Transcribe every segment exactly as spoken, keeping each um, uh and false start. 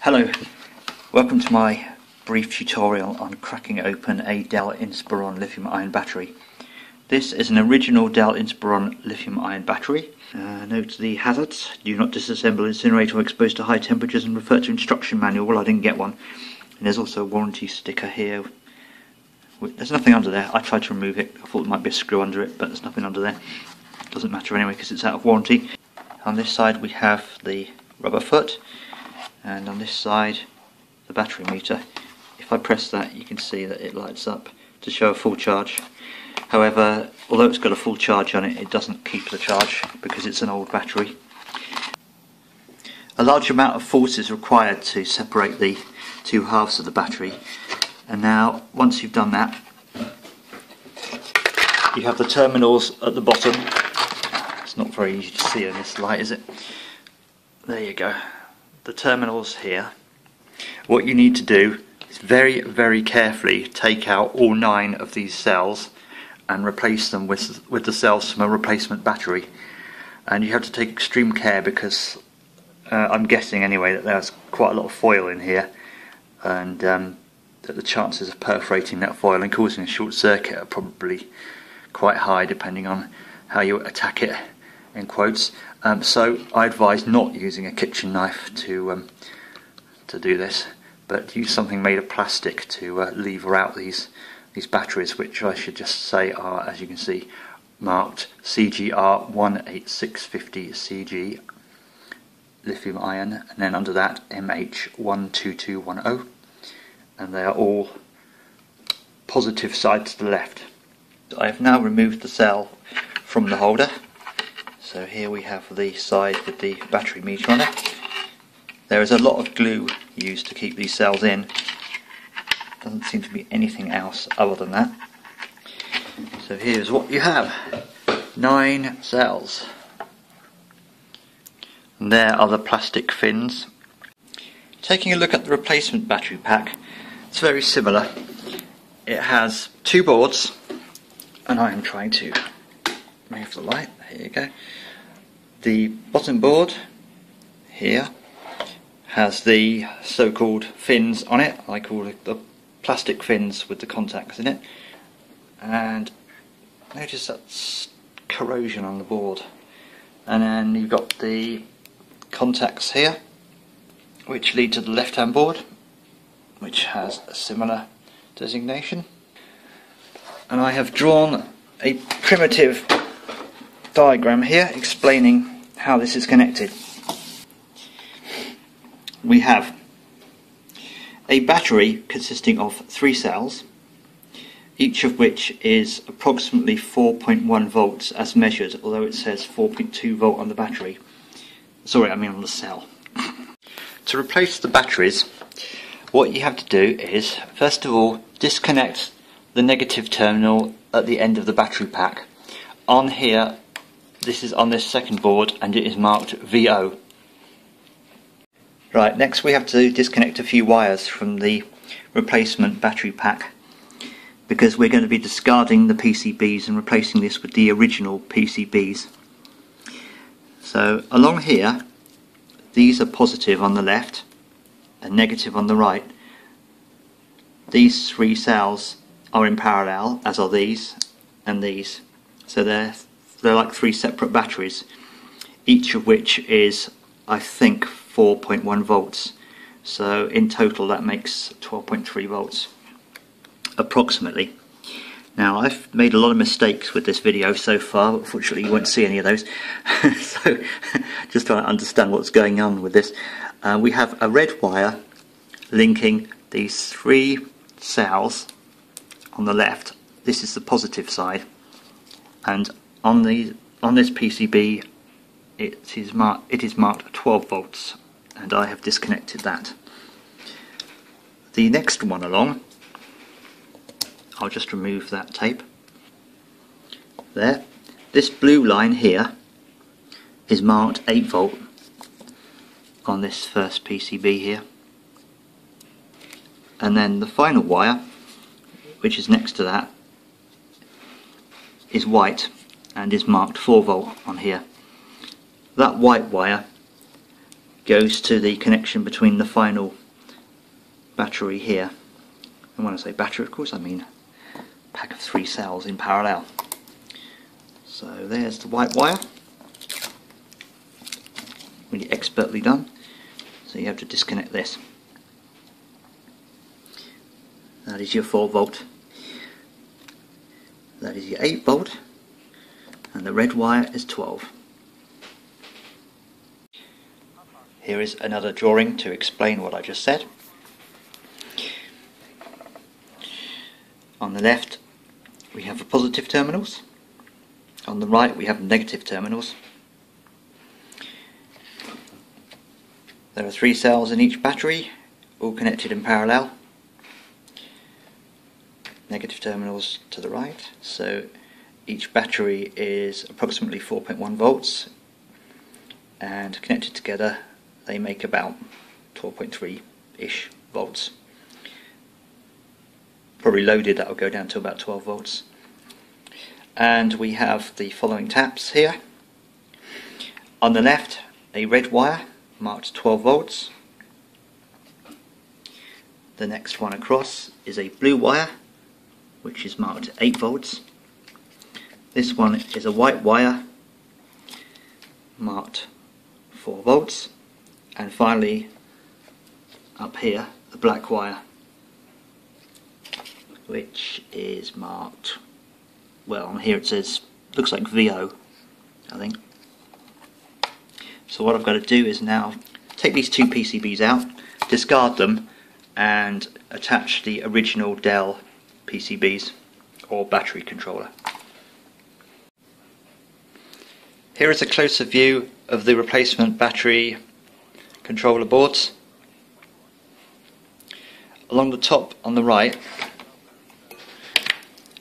Hello, welcome to my brief tutorial on cracking open a Dell Inspiron lithium-ion battery. This is an original Dell Inspiron lithium-ion battery. Uh, note the hazards: do not disassemble, incinerate or expose to high temperatures, and refer to instruction manual. Well, I didn't get one. And there's also a warranty sticker here. There's nothing under there. I tried to remove it, I thought there might be a screw under it, but there's nothing under there. Doesn't matter anyway because it's out of warranty. On this side we have the rubber foot, and on this side the battery meter. If I press that, you can see that it lights up to show a full charge. However, although it's got a full charge on it, it doesn't keep the charge because it's an old battery. A large amount of force is required to separate the two halves of the battery, and now once you've done that, you have the terminals at the bottom. It's not very easy to see in this light, is it? There you go. The terminals here. What you need to do is very, very carefully take out all nine of these cells and replace them with, with the cells from a replacement battery. And you have to take extreme care because uh, I'm guessing anyway that there's quite a lot of foil in here, and um, that the chances of perforating that foil and causing a short circuit are probably quite high depending on how you attack it, in quotes. Um, so I advise not using a kitchen knife to um, to do this, but use something made of plastic to uh, lever out these these batteries, which I should just say are, as you can see, marked C G R one eight six five zero C G lithium ion, and then under that M H one two two one zero, and they are all positive side to the left. I have now removed the cell from the holder. So here we have the side with the battery meter on it. There is a lot of glue used to keep these cells in. Doesn't seem to be anything else other than that. So here's what you have. Nine cells. And there are the plastic fins. Taking a look at the replacement battery pack, it's very similar. It has two boards, and I am trying to move the light. Here you go. The bottom board here has the so-called fins on it. I call it the plastic fins with the contacts in it. And notice that's corrosion on the board. And then you've got the contacts here, which lead to the left-hand board, which has a similar designation. And I have drawn a primitive diagram here explaining how this is connected. We have a battery consisting of three cells, each of which is approximately four point one volts as measured, although it says four point two volt on the battery. Sorry, I mean on the cell. To replace the batteries, what you have to do is, first of all, disconnect the negative terminal at the end of the battery pack. On here, this is on this second board, and it is marked V O. Right, next we have to disconnect a few wires from the replacement battery pack, because we're going to be discarding the P C Bs and replacing this with the original P C Bs. So along here, these are positive on the left and negative on the right. These three cells are in parallel, as are these and these. So they're They're like three separate batteries, each of which is, I think, four point one volts. So in total that makes twelve point three volts, approximately. Now, I've made a lot of mistakes with this video so far, but fortunately you won't see any of those. So just trying to understand what's going on with this. Uh, we have a red wire linking these three cells on the left. This is the positive side. And On, the, on this P C B it is, mar it is marked twelve volts, and I have disconnected that. The next one along, I'll just remove that tape. There. This blue line here is marked eight volt on this first P C B here. And then the final wire, which is next to that, is white, and is marked four volt on here. That white wire goes to the connection between the final battery here, and when I say battery of course I mean a pack of three cells in parallel. So there's the white wire, really expertly done, so you have to disconnect this. That is your four volt, that is your eight volt, and the red wire is twelve. Here is another drawing to explain what I just said. On the left we have the positive terminals, on the right we have negative terminals. There are three cells in each battery, all connected in parallel. Negative terminals to the right, so each battery is approximately four point one volts, and connected together they make about twelve point three-ish volts. Probably loaded, that will go down to about twelve volts. And we have the following taps here. On the left, a red wire marked twelve volts. The next one across is a blue wire, which is marked eight volts. This one is a white wire marked four volts. And finally, up here, the black wire, which is marked, well, on here it says, looks like V O, I think. So what I've got to do is now take these two P C Bs out, discard them, and attach the original Dell P C Bs, or battery controller. Here is a closer view of the replacement battery controller boards. Along the top on the right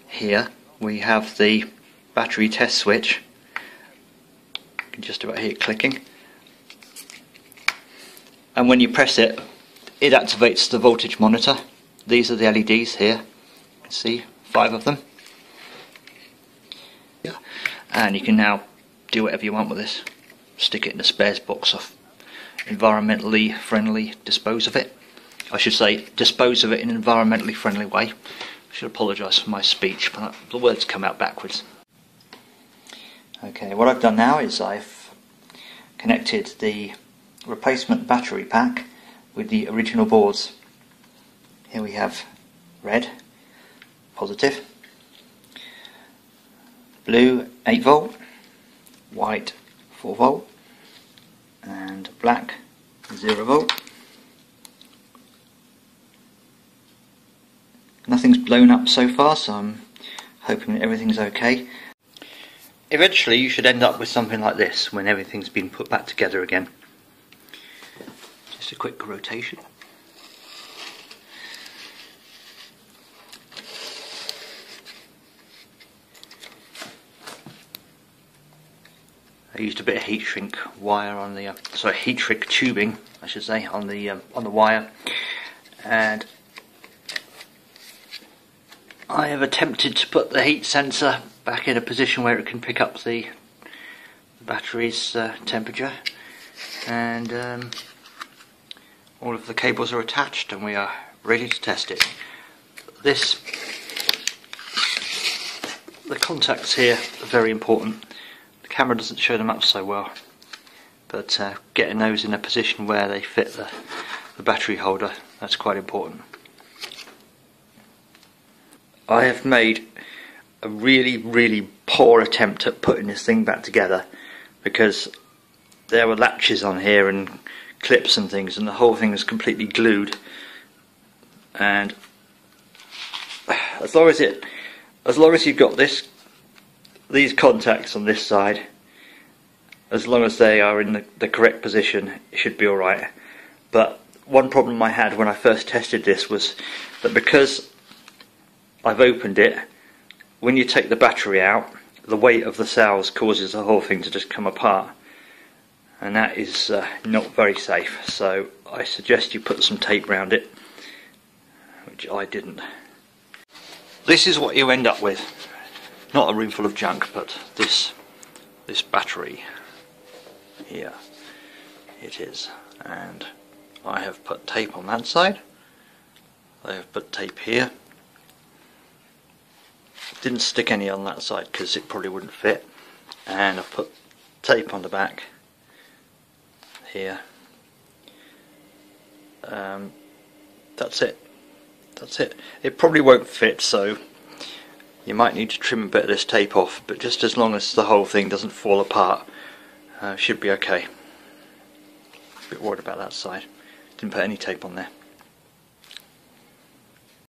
here we have the battery test switch. You can just about hear it clicking, and when you press it, it activates the voltage monitor. These are the L E Ds here, you can see five of them, yeah. And you can now do whatever you want with this, stick it in the spares box off. Environmentally friendly, dispose of it. I should say dispose of it in an environmentally friendly way. I should apologise for my speech, but the words come out backwards. Okay, what I've done now is I've connected the replacement battery pack with the original boards. Here we have red, positive, blue eight volt, white four volt, and black zero volt. Nothing's blown up so far, so I'm hoping everything's okay. Eventually you should end up with something like this when everything's been put back together again. Just a quick rotation. I used a bit of heat shrink wire on the, uh, sorry, heat shrink tubing, I should say, on the um, on the wire, and I have attempted to put the heat sensor back in a position where it can pick up the battery's uh, temperature, and um, all of the cables are attached, and we are ready to test it. This, the contacts here are very important. Camera doesn't show them up so well, but uh, getting those in a position where they fit the, the battery holder, that's quite important. I have made a really really poor attempt at putting this thing back together, because there were latches on here and clips and things, and the whole thing is completely glued, and as long as it as long as you've got this these contacts on this side, as long as they are in the, the correct position, it should be alright. But one problem I had when I first tested this was that because I've opened it, when you take the battery out, the weight of the cells causes the whole thing to just come apart, and that is uh, not very safe. So I suggest you put some tape around it, which I didn't. This is what you end up with. Not a room full of junk, but this this battery here it is, and I have put tape on that side. I have put tape here. Didn't stick any on that side because it probably wouldn't fit, and I've put tape on the back here. Um, that's it. That's it. It probably won't fit, so you might need to trim a bit of this tape off, but just as long as the whole thing doesn't fall apart, uh, should be okay. A bit worried about that side. Didn't put any tape on there.